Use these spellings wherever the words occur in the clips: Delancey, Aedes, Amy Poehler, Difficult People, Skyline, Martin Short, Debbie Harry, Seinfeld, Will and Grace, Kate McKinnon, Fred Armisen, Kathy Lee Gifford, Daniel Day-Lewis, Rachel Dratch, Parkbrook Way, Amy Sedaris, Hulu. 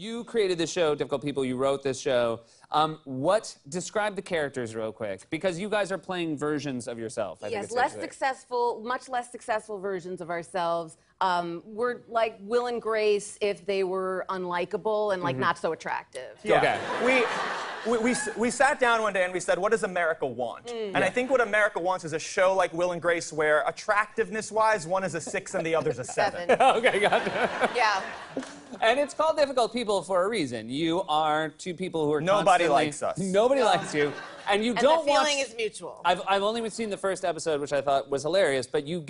You created this show, Difficult People. You wrote this show. Describe the characters real quick, because you guys are playing versions of yourself. Much less successful versions of ourselves. We're like Will and Grace if they were unlikable and like not so attractive. Yeah. Okay. We sat down one day and we said, what does America want? And I think what America wants is a show like Will and Grace where attractiveness-wise, one is a 6 and the other's a 7. Okay, gotcha. Yeah. And it's called Difficult People for a reason. You are two people who are Nobody likes us. Nobody likes you. And you don't the feeling is mutual. I've only seen the first episode, which I thought was hilarious, but you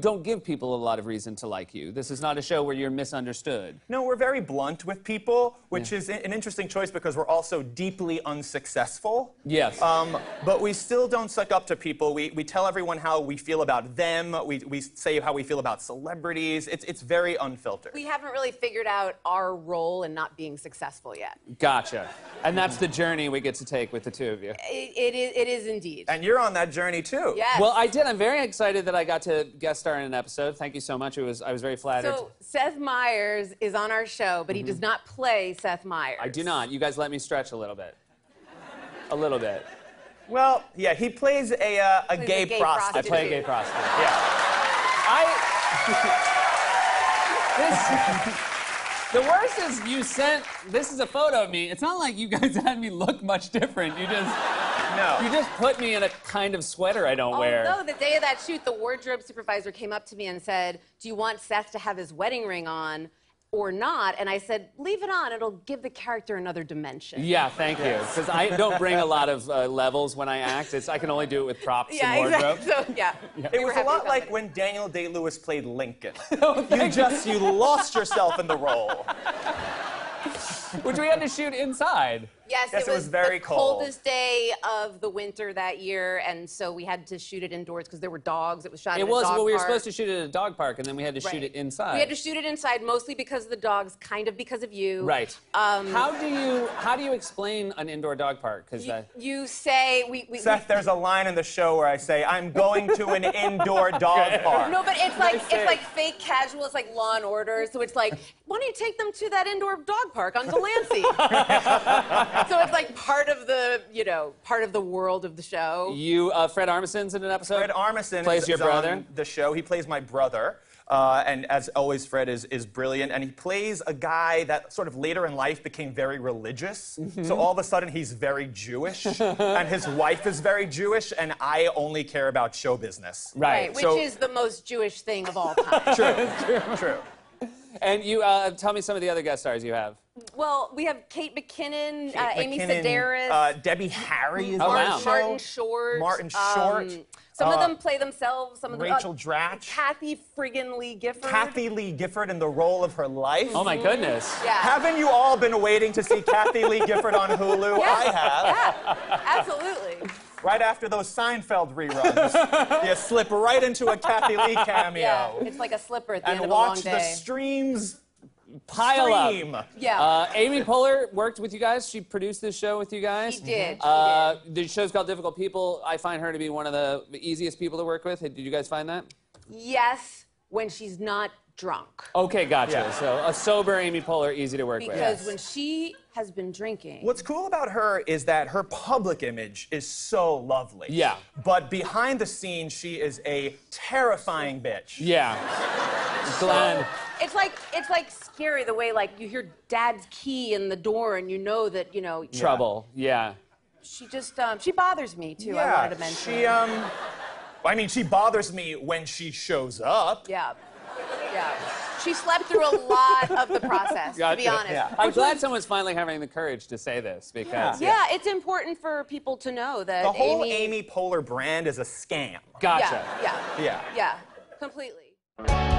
don't give people a lot of reason to like you. This is not a show where you're misunderstood. No, we're very blunt with people, which is an interesting choice because we're also deeply unsuccessful. Yes. But we still don't suck up to people. We tell everyone how we feel about them. We say how we feel about celebrities. It's very unfiltered. We haven't really figured out our role in not being successful yet. Gotcha. And that's the journey we get to take with the two of you. It is indeed. And you're on that journey, too. Yes. Well, I did. I'm very excited that I got to guest star in an episode. Thank you so much. I was very flattered. So Seth Meyers is on our show, but he does not play Seth Meyers. I do not. You guys let me stretch a little bit. A little bit. Well, yeah, he plays a gay prostitute. I play a gay prostitute. Yeah. The worst is you sent. This is a photo of me. It's not like you guys had me look much different. You just. No. You just put me in a kind of sweater I don't wear. No, the day of that shoot, the wardrobe supervisor came up to me and said, do you want Seth to have his wedding ring on or not? And I said, leave it on. It'll give the character another dimension. Yeah, thank you. Because I don't bring a lot of levels when I act. I can only do it with props and wardrobe. Exactly. So, It was a lot like when Daniel Day-Lewis played Lincoln. You lost yourself in the role. Which we had to shoot inside. Yes, it was very cold. Coldest day of the winter that year, and so we had to shoot it indoors because there were dogs. It was shot in a dog park. Well, we were supposed to shoot it at a dog park, and then we had to shoot it inside. We had to shoot it inside, mostly because of the dogs, kind of because of you. Right. How do you explain an indoor dog park? Because you say Seth, there's a line in the show where I say I'm going to an indoor dog park. No, but it's like fake casual. It's like Law and Order. So it's like, why don't you take them to that indoor dog park on Delancey? So it's like part of the world of the show. Fred Armisen's in an episode. Fred Armisen plays your brother on the show. He plays my brother. And as always, Fred is brilliant. And he plays a guy that sort of later in life became very religious. So all of a sudden, he's very Jewish. And his wife is very Jewish. And I only care about show business. Right. Which is the most Jewish thing of all time. True. And you, tell me some of the other guest stars you have. Well, we have Kate McKinnon, Amy Sedaris. Debbie Harry is on the show. Martin Short. Some of them play themselves. Some of them. Rachel Dratch. Kathy friggin' Lee Gifford. Kathy Lee Gifford in the role of her life. Oh, my goodness. Yeah. Haven't you all been waiting to see Kathy Lee Gifford on Hulu? Yes. I have. Yeah, absolutely. Right after those Seinfeld reruns, you slip right into a Kathy Lee cameo. Yeah, it's like a slipper at the end of a long day. And watch the streams pile up. Yeah. Amy Poehler worked with you guys. She produced this show with you guys. She did. The show's called Difficult People. I find her to be one of the easiest people to work with. Did you guys find that? Yes, when she's not drunk. Okay, gotcha. Yeah. So a sober Amy Poehler, easy to work with. Because when she has been drinking. What's cool about her is that her public image is so lovely. Yeah. But behind the scenes, she is a terrifying bitch. Yeah. Glenn. It's like scary the way you hear Dad's key in the door and you know that trouble. Yeah. She just she bothers me too. Yeah. I wanted to mention. She bothers me when she shows up. Yeah. Yeah. She slept through a lot of the process, to be honest. Yeah. I'm glad someone's finally having the courage to say this, because... Yeah, it's important for people to know that the whole Amy Poehler brand is a scam. Gotcha. Yeah. Completely.